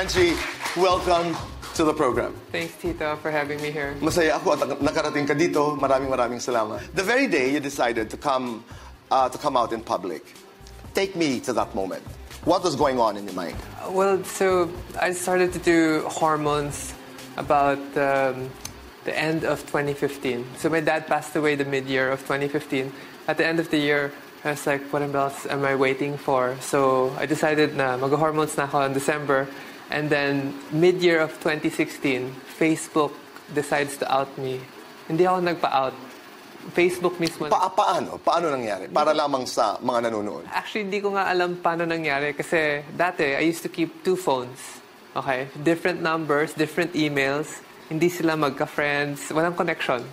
Angie, welcome to the program. Thanks, Tito, for having me here. Masaya ako at nakarating ka dito. Maraming salamat. The very day you decided to come out in public, take me to that moment. What was going on in your mind? Well, so I started to do hormones about the end of 2015. So my dad passed away the mid-year of 2015. At the end of the year, I was like, what else am I waiting for? So I decided na mag-hormones na ako in December. And then, mid-year of 2016, Facebook decides to out me. Hindi ako nagpa-out. Facebook mismo. Paano? Paano nangyari? Para lamang sa mga nanonood. Actually, hindi ko nga alam paano nangyari. Kasi dati, I used to keep two phones. Okay? Different numbers, different emails. Hindi sila magka-friends. Walang connection.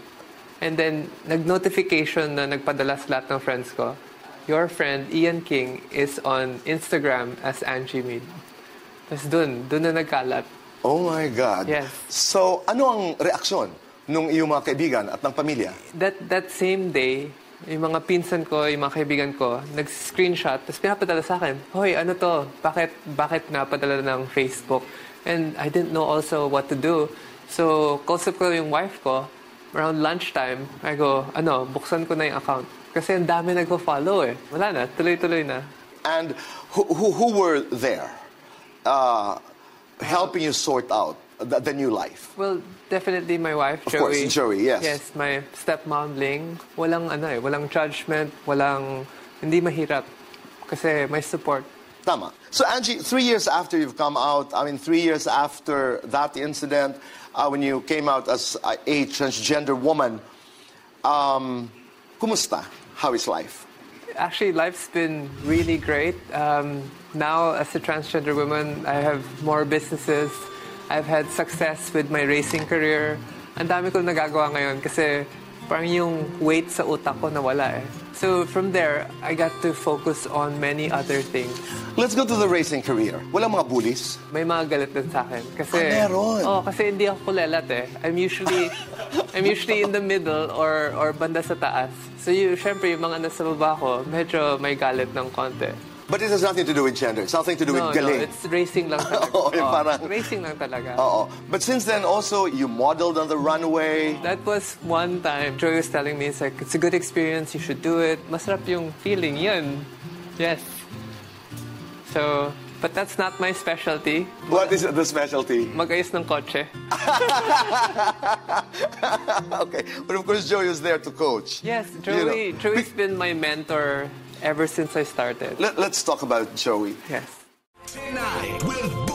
And then, nag-notification na nagpadala sa lahat ng friends ko. Your friend, Ian King, is on Instagram as Angie Mead. Tapos doon na nagkalat. Oh my God. Yes. So, ano ang reaksyon nung iyong mga kaibigan at ng pamilya? That same day, yung mga pinsan ko, yung mga kaibigan ko, nag-screenshot, tapos pinapadala sa akin, hoy, ano to? Bakit napadala ng Facebook? And I didn't know also what to do. So, kausap ko yung wife ko, around lunchtime, I go, ano, buksan ko na yung account. Kasi ang dami nagpo-follow eh. Wala na, tuloy-tuloy na. And who were there? Helping you sort out the new life? Well, definitely my wife, Joey. Of course, Joey, yes. Yes, my stepmom, Ling. Walang ano eh, walang judgment, walang, hindi mahirap. Kasi may support. Tama. So, Angie, 3 years after you've come out, I mean, 3 years after that incident, when you came out as a transgender woman, kumusta? How is life? Actually, life's been really great. Now, as a transgender woman, I have more businesses. I've had success with my racing career. Ang dami ko nagagawa ngayon kasi parang yung weight sa utak ko nawala eh. So from there, I got to focus on many other things. Let's go to the racing career. Walang mga bullies? May mga galit din sa akin. Kasi, meron? Oo, kasi hindi ako kulelat eh. I'm usually in the middle or banda sa taas. So syempre, yung mga nasa baba ko, medyo may galit ng konti. But it has nothing to do with gender. It's nothing to do with galing. No, it's racing lang talaga. Oo, oh, parang... Racing lang talaga. Oo. But since then also, you modeled on the runway. That was one time. Joey was telling me, it's like, it's a good experience, you should do it. Masarap yung feeling yun. Yes. So, but that's not my specialty. What is the specialty? Mag-ayos ng kotse. Okay. But of course, Joey was there to coach. Yes, Joey. You know. Joey's been my mentor ever since I started. Let's talk about Joey. Yes. Tonight with